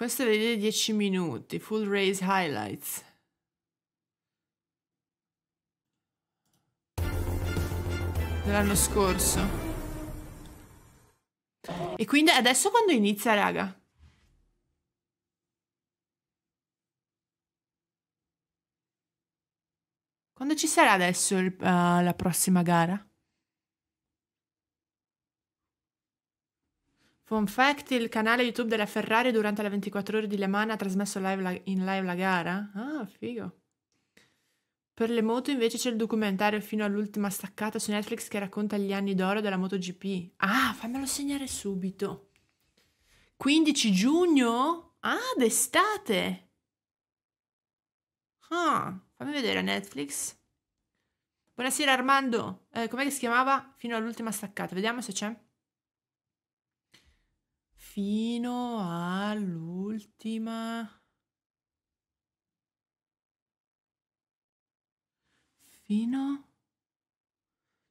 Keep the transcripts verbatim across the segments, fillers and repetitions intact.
Questo vede dieci minuti, full race highlights. Dell'anno scorso. E quindi adesso quando inizia, raga? Quando ci sarà adesso il, uh, la prossima gara? Fun fact, il canale YouTube della Ferrari durante le ventiquattro ore di Le Mans ha trasmesso live la, in live la gara? Ah, figo. Per le moto invece c'è il documentario Fino all'ultima staccata su Netflix che racconta gli anni d'oro della MotoGP. Ah, fammelo segnare subito. quindici giugno? Ah, d'estate. Ah, fammi vedere Netflix. Buonasera Armando. Eh, com'è che si chiamava? Fino all'ultima staccata. Vediamo se c'è. Fino all'ultima... Fino...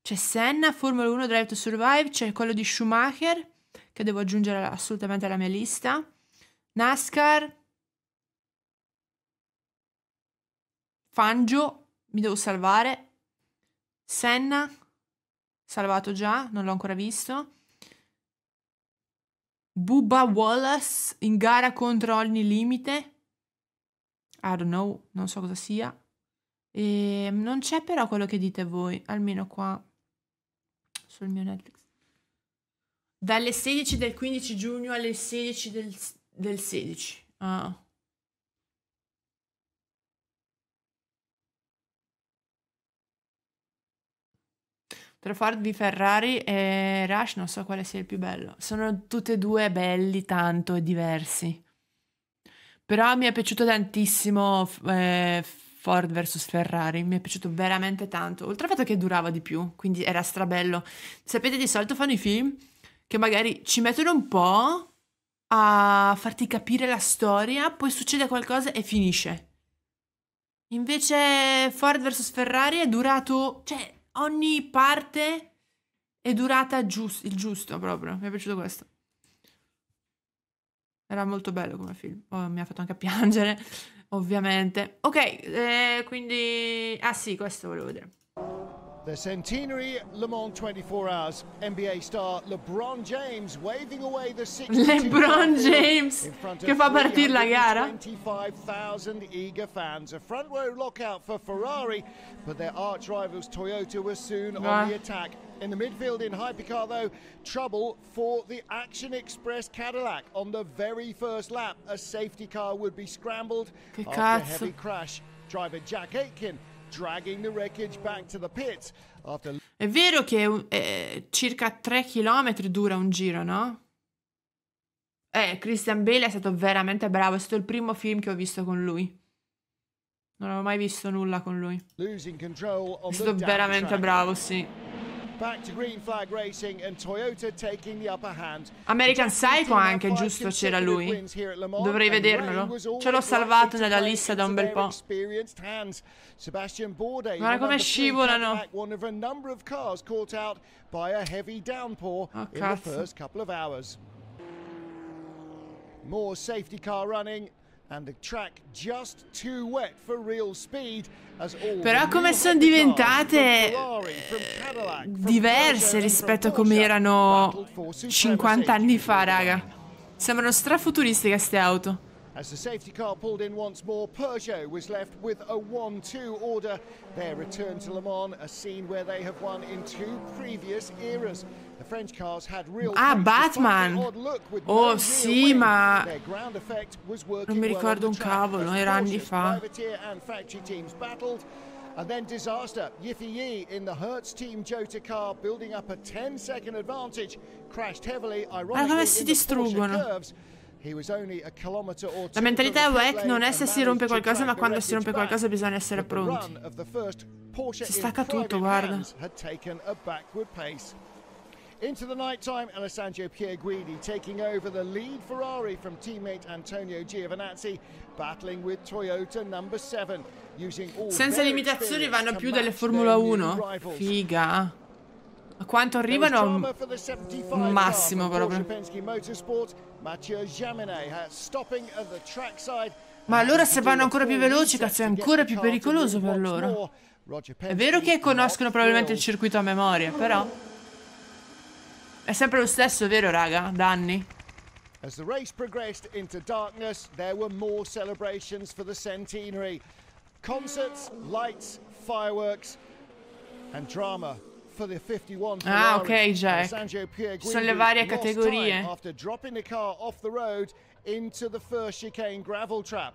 C'è Senna, Formula uno, Drive to Survive, c'è quello di Schumacher, che devo aggiungere assolutamente alla mia lista. NASCAR. Fangio, mi devo salvare. Senna, salvato già, non l'ho ancora visto. Bubba Wallace in gara contro ogni limite. I don't know, non so cosa sia. E non c'è però quello che dite voi, almeno qua sul mio Netflix. Dalle sedici del quindici giugno alle sedici del, del sedici. Ah. Tra Ford vs Ferrari e Rush non so quale sia il più bello. Sono tutti e due belli tanto e diversi. Però mi è piaciuto tantissimo eh, Ford vs Ferrari. Mi è piaciuto veramente tanto. Oltre al fatto che durava di più, quindi era strabello. Sapete, di solito fanno i film che magari ci mettono un po' a farti capire la storia, poi succede qualcosa e finisce. Invece Ford vs Ferrari è durato... cioè, ogni parte è durata giust- il giusto proprio. Mi è piaciuto questo. Era molto bello come film. Oh, mi ha fatto anche piangere, ovviamente. Ok, eh, quindi... Ah sì, questo volevo vedere. The centenary Le Mans ventiquattro hours. N B A star LeBron James waving away the LeBron James che fa partire la gara. twenty-five thousand eager fans. A front row lockout for Ferrari, but their arch rivals Toyota were soon ah. on the attack. In the midfield in hypercar though, trouble for the Action Express Cadillac on the very first lap. A safety car would be scrambled che after cazzo. a heavy crash. Driver Jack Aitken dragging the wreckage back to the pits after... È vero che eh, circa tre chilometri dura un giro, no? Eh, Christian Bale è stato veramente bravo, è stato il primo film che ho visto con lui. Non avevo mai visto nulla con lui. È stato veramente bravo, sì. Back to green flag racing and Toyota taking the upper hand. American Psycho anche, giusto, c'era lui. Dovrei vedermelo. Ce l'ho salvato nella lista da un bel po'. Guarda come scivolano. Oh, cazzo. More safety car running. And the track just too wet for real speed, as all però come sono diventate eh, diverse rispetto a come erano cinquanta anni fa, raga. Sembrano strafuturistiche queste auto. As the safety car pulled in once more, Peugeot was left with a one two order. Their return to Le Mans, a scene where they have won in two previous eras. The French cars had real ah, Batman! Oh sì, ma... non mi ricordo un cavolo, era anni fa. And then disaster. Yiffy Yee in the Hertz team Jota car building up a ten second advantage, crashed heavily, ironically in the Porsche curves. La mentalità W E C non è se si rompe qualcosa, ma quando si rompe qualcosa bisogna essere pronti. Si stacca tutto, guarda. Into the night time, Alessandro Pierguidi taking over the lead Ferrari from teammate Antonio Giovinazzi, battling with Toyota number seven, using all. Senza limitazioni vanno più delle Formula uno. Figa. A quanto arrivano? Massimo proprio. Ma allora se vanno ancora più veloci, cazzo, è ancora più pericoloso per loro. È vero che conoscono probabilmente il circuito a memoria, però è sempre lo stesso, vero raga? Da anni. As the race progressed into darkness, there were more celebrations for the centenary. Concerts, lights, fireworks and drama for the fifty-one Ferrari. Ah, ok, Jack. Sono le varie categorie. After dropping the car off the road into the first chicane gravel trap.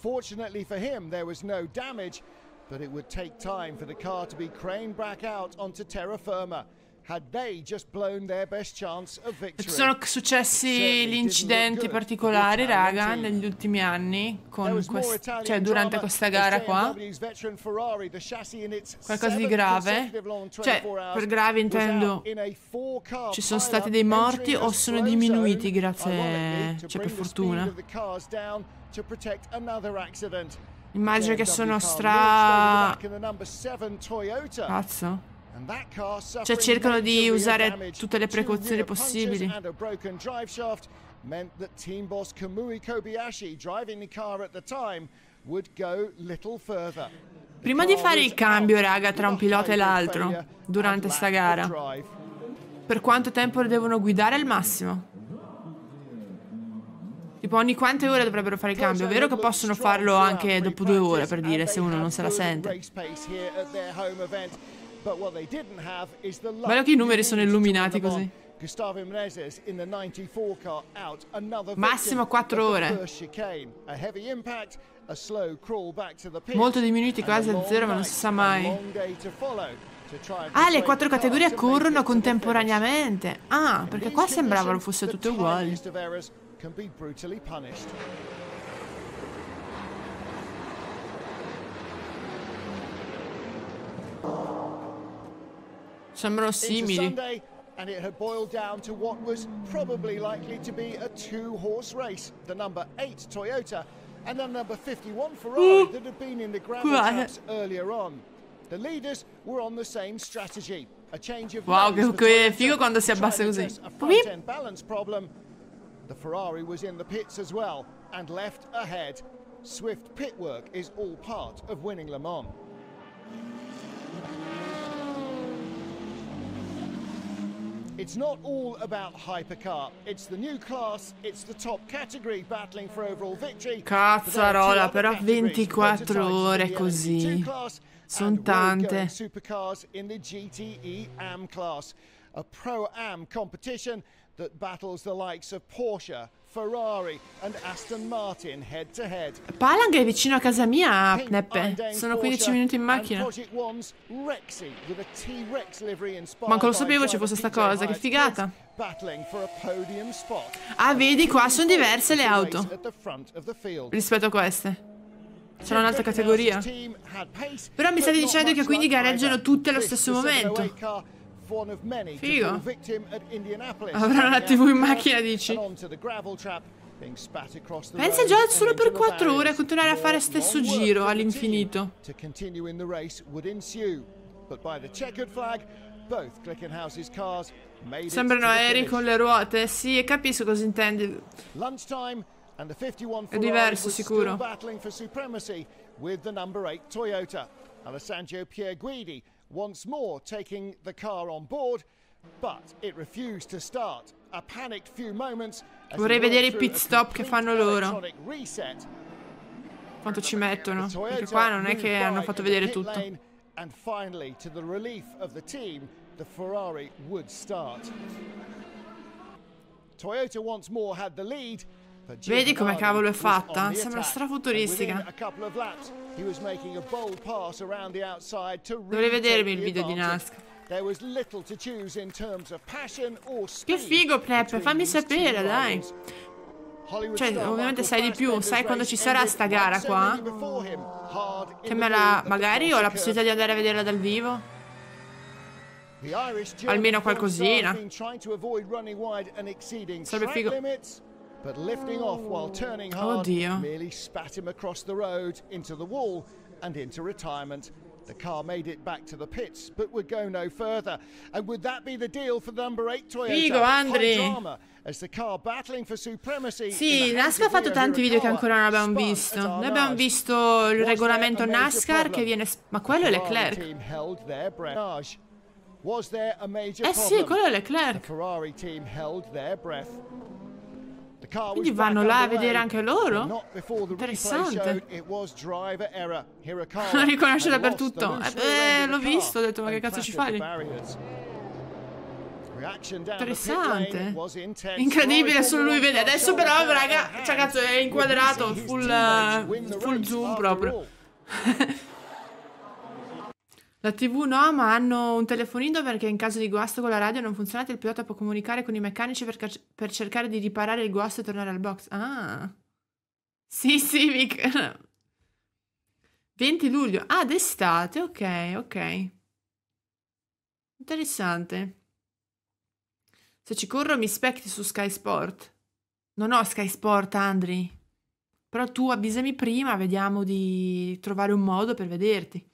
Fortunately for him, there was no damage, but it would take time for the car to be craned back out onto terra firma. Sono successi gli incidenti particolari, raga, negli ultimi anni, con quest... cioè durante questa gara qua. Qualcosa di grave. Cioè, per grave intendo, ci sono stati dei morti o sono diminuiti grazie, cioè per fortuna. Immagino che sono stra... Cazzo. Cioè cercano di usare tutte le precauzioni possibili. Prima di fare il cambio, raga, tra un pilota e l'altro, durante sta gara, per quanto tempo devono guidare al massimo? Tipo ogni quante ore dovrebbero fare il cambio. È vero che possono farlo anche dopo due ore, per dire, se uno non se la sente. Bello che i numeri sono illuminati così. Massimo quattro ore. Molto diminuiti, quasi a zero, ma non si sa mai. Ah, le quattro categorie corrono contemporaneamente. Ah, perché qua sembravano fosse tutte uguali. Sembrano simili. Uh, wow, che, che figo quando si abbassa così. The Ferrari was in the pits as well and left ahead. Swift pit work is all part of winning Le Mans. It's not all about hypercar. It's the new class, it's the top category battling for overall victory. Cazzarola, però ventiquattro ore così. Sono tante. Supercars in the G T E Am class, a pro am competition that battles the likes of Porsche, Ferrari and Aston Martin head to head. Palang è vicino a casa mia, Neppe. Sono quindici minuti in macchina. Manco lo sapevo ci fosse sta cosa, che figata. Ah, vedi qua sono diverse le auto rispetto a queste. C'è un'altra categoria. Però mi state dicendo che quindi gareggiano tutte allo stesso momento. Figo. Avrà una tivù in macchina, dici? Pensa già solo per quattro ore a continuare a fare stesso giro all'infinito. Sembrano aerei con le ruote. Sì, e capisco cosa intendi. È diverso, sicuro. Once more taking the car on board, but it refused to start. A panicked few moments. Vorrei vedere i pit stop che fanno loro. Quanto ci mettono? Perché qua non è che hanno fatto vedere tutto. And finally, to the relief of the team, the Ferrari would start. Toyota once more had the lead. Vedi come cavolo è fatta? Sembra strafuturistica. Dovrei vedermi il video di NASCAR. Che figo, Prep, fammi sapere, dai. Cioè, ovviamente sai di più, sai quando ci sarà sta gara qua? Che me la... magari ho la possibilità di andare a vederla dal vivo? Almeno qualcosina. Sarebbe figo. But lifting off while turning hard merely spat him across the road into the wall and into retirement. The car made it back to the pits, but would go no further. And would that be the deal for the number eight Toyota? Figo, Andre. As the car battling for supremacy. Sì, NASCAR ha fatto tanti video che ancora non abbiamo visto. Noi abbiamo visto il regolamento NASCAR che viene... Ma quello è Leclerc. Eh sì, quello è Leclerc. Quindi vanno là a vedere anche loro? Interessante. Lo riconosce dappertutto. Eh, eh, l'ho visto, ho detto, ma che cazzo ci fai? Interessante. Incredibile, solo lui vede. Adesso però, raga, cioè cazzo, è inquadrato full, full zoom proprio. La tivù no, ma hanno un telefonino perché in caso di guasto con la radio non funzionante il pilota può comunicare con i meccanici per, per cercare di riparare il guasto e tornare al box. Ah. Sì, sì, Vic. venti luglio. Ah, d'estate, ok, ok. Interessante. Se ci corro mi specchi su Sky Sport. Non ho Sky Sport, Andri. Però tu avvisami prima, vediamo di trovare un modo per vederti.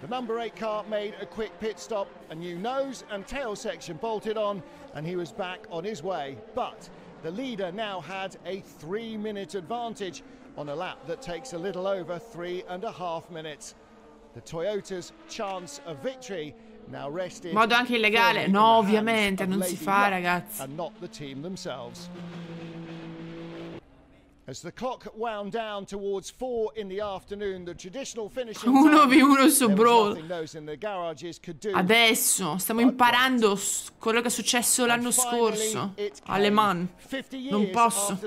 The number eight car made a quick pit stop, a new nose and tail section bolted on, and he was back on his way. But the leader now had a three-minute advantage on a lap that takes a little over three and a half minutes. The Toyota's chance of victory now rested. Modo anche illegale, no, ovviamente non si fa, ragazzi. And not the team themselves. As the clock wound down towards four in the afternoon, the traditional finishing uno v uno su Brawl. Adesso stiamo imparando quello che è successo l'anno scorso a Le Mans. Non posso.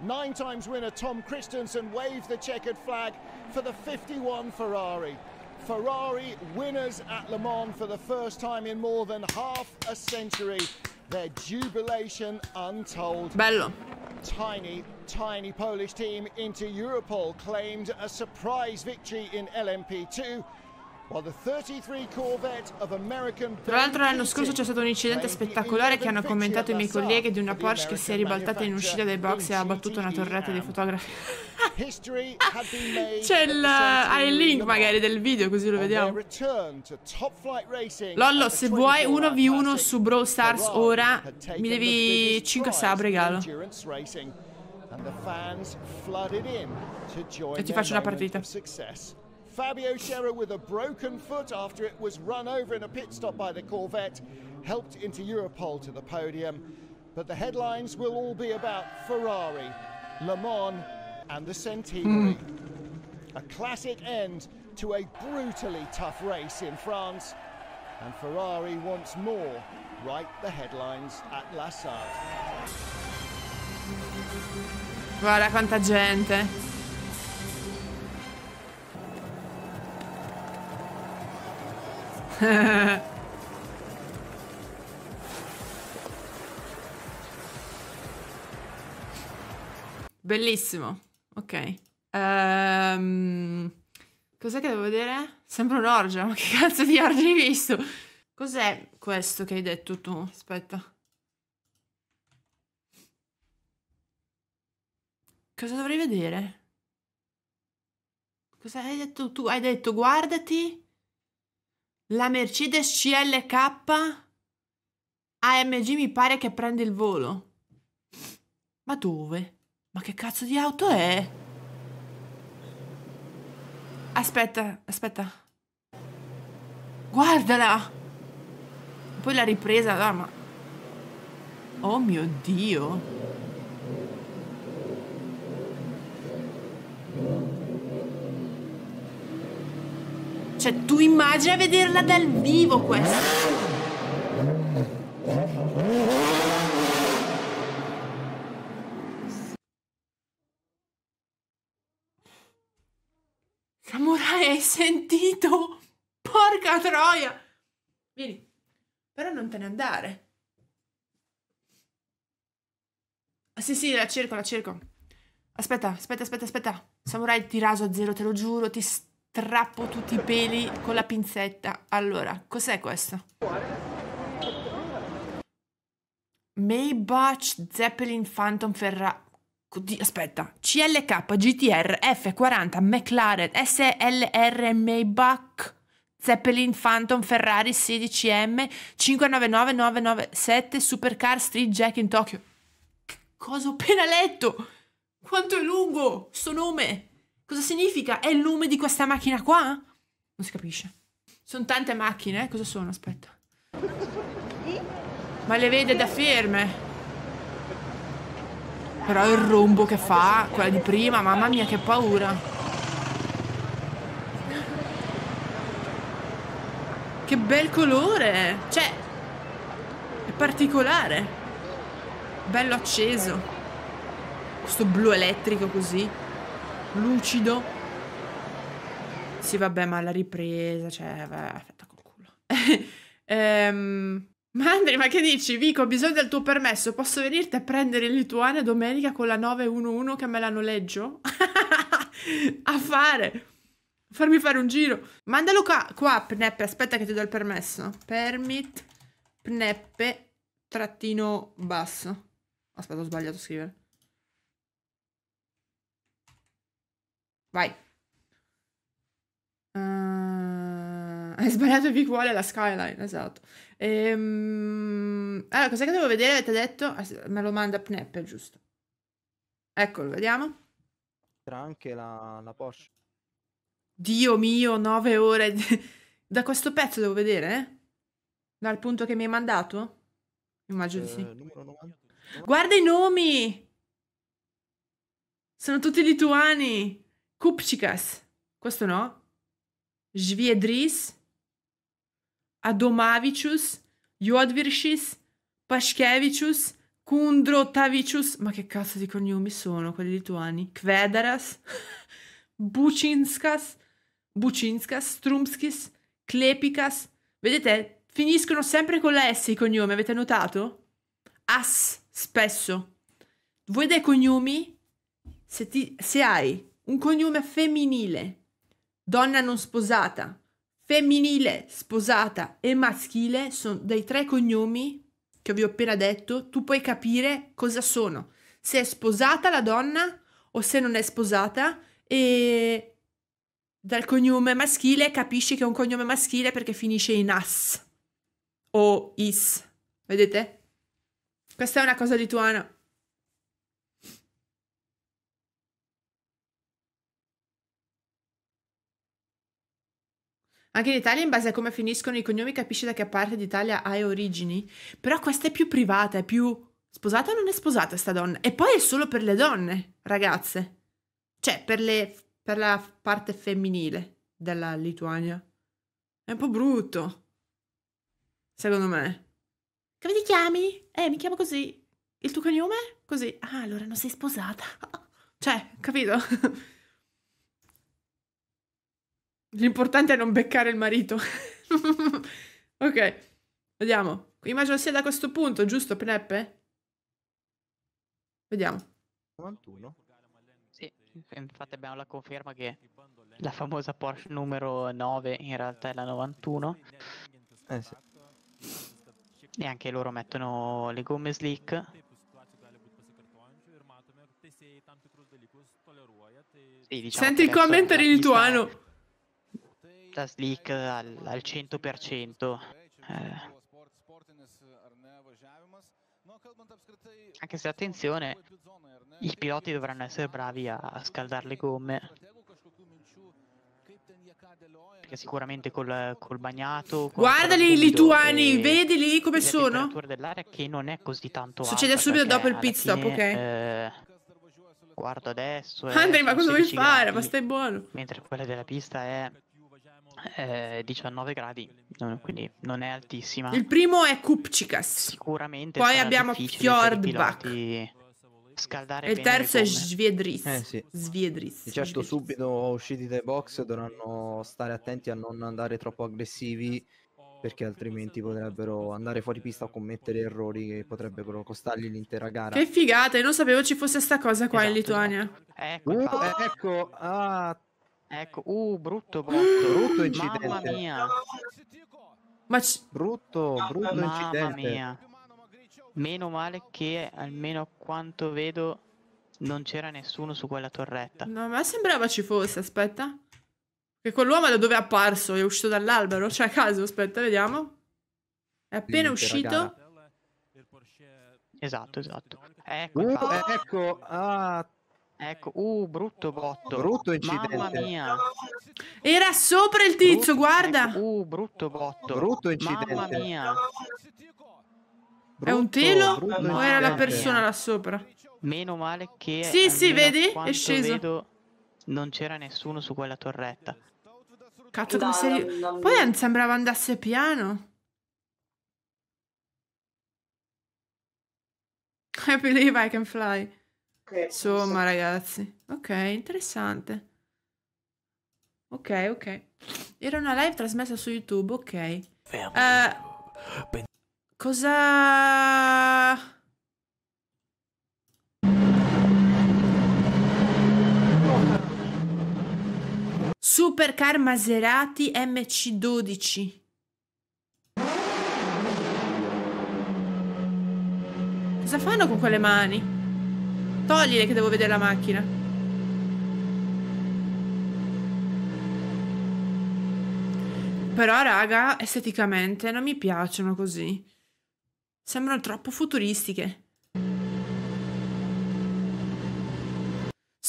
Nine times winner Tom Christensen waved the checkered flag for the fifty-one Ferrari. Ferrari winners at Le Mans for the first time in more than half a century. Their jubilation untold. Bello. Tiny, tiny Polish team into Europol claimed a surprise victory in L M P two, while the thirty-three Corvette of American. Tra l'altro l'anno scorso c'è stato un incidente spettacolare che hanno commentato i miei colleghi, di una Porsche che si è ribaltata in uscita dai box e ha abbattuto una torretta dei fotografi. C'è il, hai il link magari del video così lo vediamo. Lollo, se vuoi uno v uno su Brawl Stars ora mi devi cinque sub regalo e ti faccio una partita. Fabio Schera with a broken foot after it was run over in a pit stop by the Corvette helped into Europol to the podium, but the headlines will all be about Ferrari, Le Mans and the centenary. Mm. A classic end to a brutally tough race in France, and Ferrari once more write the headlines at La Sarre. Guarda quanta gente. Bellissimo. Ok, um, cos'è che devo vedere? Sembra un'orgia. Ma che cazzo di orgia hai visto? Cos'è questo che hai detto tu? Aspetta, cosa dovrei vedere? Cosa hai detto tu? Hai detto guardati la Mercedes C L K A M G, mi pare che prende il volo. Ma dove? Ma che cazzo di auto è? Aspetta, aspetta. Guardala! Poi la ripresa, no, ma... Oh mio Dio! Cioè, tu immagina vederla dal vivo questa. Samurai, hai sentito? Porca troia! Vieni, però non te ne andare. Ah, sì, sì, la cerco, la cerco. Aspetta, aspetta, aspetta, aspetta. Samurai, ti raso a zero, te lo giuro, ti... Trappo tutti i peli con la pinzetta. Allora, cos'è questo? Maybach, Zeppelin, Phantom, Ferrari. aspetta, C L K, G T R, F quaranta, McLaren, S L R, Maybach, Zeppelin, Phantom, Ferrari, sedici M, cinque nove nove nove nove sette, Supercar, Street Jack in Tokyo. Che cosa ho appena letto? Quanto è lungo sto nome? Cosa significa? È il nome di questa macchina qua? Non si capisce. Sono tante macchine, eh? Cosa sono? Aspetta. Ma le vede da ferme. Però il rombo che fa, quella di prima, mamma mia che paura. Che bel colore. Cioè, è particolare. Bello acceso. Questo blu elettrico così. Lucido. Sì vabbè, ma la ripresa, cioè, vabbè, fatta col culo. Ehm... Mandri, ma che dici? Vico, ho bisogno del tuo permesso. Posso venirti a prendere in Lituania domenica con la nove uno uno che me la noleggio? A fare! Farmi fare un giro. Mandalo qua, qua, Pneppe. Aspetta che ti do il permesso. Permit Pneppe trattino basso. Aspetta, ho sbagliato a scrivere. Vai. Uh, hai sbagliato il uguale la skyline, esatto. Ehm, allora, cos'è che devo vedere? Avete detto? Me lo manda Pneppe, giusto? Eccolo, vediamo. C'era anche la, la Porsche. Dio mio, nove ore. Da questo pezzo devo vedere? Eh? Dal punto che mi hai mandato? Immagino eh, di sì. Numero novanta. Guarda i nomi! Sono tutti lituani. Kupčikas. Questo no? Zviedris, Adomavicius, Jodviršis, Paškevičius, Kundrotavicius. Ma che cazzo di cognomi sono quelli lituani? Kvedaras, Bucinskas, Bucinskas, Strumskis, Klepikas. Vedete? Finiscono sempre con la S i cognomi, avete notato? As, spesso. Voi dei cognomi, se, ti, se hai un cognome femminile, donna non sposata, femminile, sposata e maschile, sono dei tre cognomi che vi ho appena detto, tu puoi capire cosa sono. Se è sposata la donna o se non è sposata, e dal cognome maschile capisci che è un cognome maschile perché finisce in as o is. Vedete? Questa è una cosa lituana. Anche in Italia, in base a come finiscono i cognomi, capisci da che parte d'Italia hai origini. Però questa è più privata, è più sposata o non è sposata sta donna. E poi è solo per le donne, ragazze. Cioè, per, le, per la parte femminile della Lituania. È un po' brutto. Secondo me. Come ti chiami? Eh, mi chiamo così. Il tuo cognome? Così. Ah, allora non sei sposata. Cioè, capito? L'importante è non beccare il marito. Ok, vediamo. Immagino sia da questo punto, giusto, Pneppe? Vediamo. novantuno? Sì, infatti abbiamo la conferma che la famosa Porsche numero nove in realtà è la novantuno. Eh sì. E anche loro mettono le gomme slick. Sì, diciamo. Senti il commento in lituano. La slick al, al cento per cento, eh. Anche se attenzione, i piloti dovranno essere bravi a, a scaldare le gomme, perché sicuramente col, col bagnato, guardali i lituani, vedi lì come sono, la temperatura dell'aria che non è così tanto alta, succede subito dopo il pit stop, ok, eh, guarda adesso Andrea, ma cosa vuoi fare, ma stai buono, mentre quella della pista è Eh, diciannove gradi, quindi non è altissima. Il primo è Kupčikas, sicuramente. Poi abbiamo Fjordbach. Scaldare. E il terzo è Zviedris. Eh, sì. Zviedris. Di certo, Zviedris. Subito usciti dai box dovranno stare attenti a non andare troppo aggressivi, perché altrimenti potrebbero andare fuori pista o commettere errori che potrebbero costargli l'intera gara. Che figata, io non sapevo ci fosse sta cosa qua, esatto, in Lituania. Ecco, uh, ecco, ah, Ecco, uh, brutto, brutto, brutto incidente. Mamma mia. Ma brutto, brutto Mamma incidente. Mamma mia. Meno male che, almeno quanto vedo, Non c'era nessuno su quella torretta. No, a me sembrava ci fosse, aspetta. Che quell'uomo da dove è apparso? È uscito dall'albero? Cioè, a caso, aspetta, vediamo. È appena uscito. Esatto, esatto. Ecco, uh, ecco, ah, ecco, uh, brutto botto. Brutto incidente. Mamma mia. Era sopra il tizio, brutto, guarda. Ecco, uh, brutto botto. Brutto incidente. Mamma mia. Brutto, è un telo brutto, o era la persona là sopra? Meno male che... Sì, sì, vedi? È sceso. Vedo, non c'era nessuno su quella torretta. Cazzo, come sei... Poi sembrava andasse piano. I believe I can fly. Okay, insomma, so. Ragazzi. Ok, interessante. Ok, ok. Era una live trasmessa su YouTube, ok. Uh, cosa... Supercar Maserati M C dodici. Cosa fanno con quelle mani? Togliele che devo vedere la macchina. Però raga, esteticamente non mi piacciono così. Sembrano troppo futuristiche.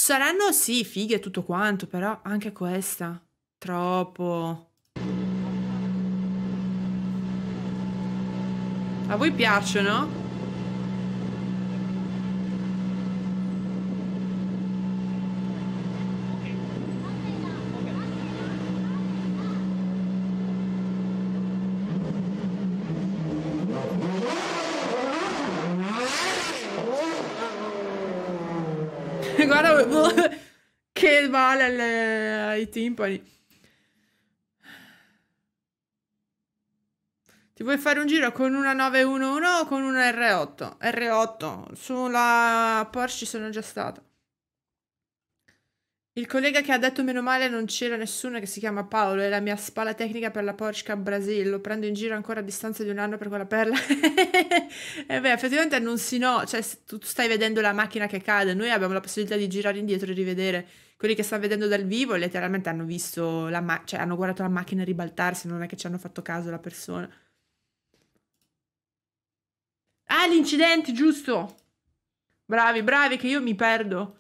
Saranno sì fighe tutto quanto, però anche questa troppo. A voi piacciono? Guarda che vale alle, ai timpani. Ti vuoi fare un giro con una nove uno uno o con una R otto? R otto, sulla Porsche ci sono già stata. Il collega che ha detto meno male non c'era nessuno, che si chiama Paolo, è la mia spalla tecnica per la Porsche a Brasile. Lo prendo in giro ancora a distanza di un anno per quella perla. E beh, effettivamente non si no, cioè tu stai vedendo la macchina che cade, noi abbiamo la possibilità di girare indietro e rivedere. Quelli che stanno vedendo dal vivo letteralmente hanno visto la macchina, cioè hanno guardato la macchina ribaltarsi, non è che ci hanno fatto caso la persona. Ah, gli incidenti, giusto! Bravi, bravi, che io mi perdo.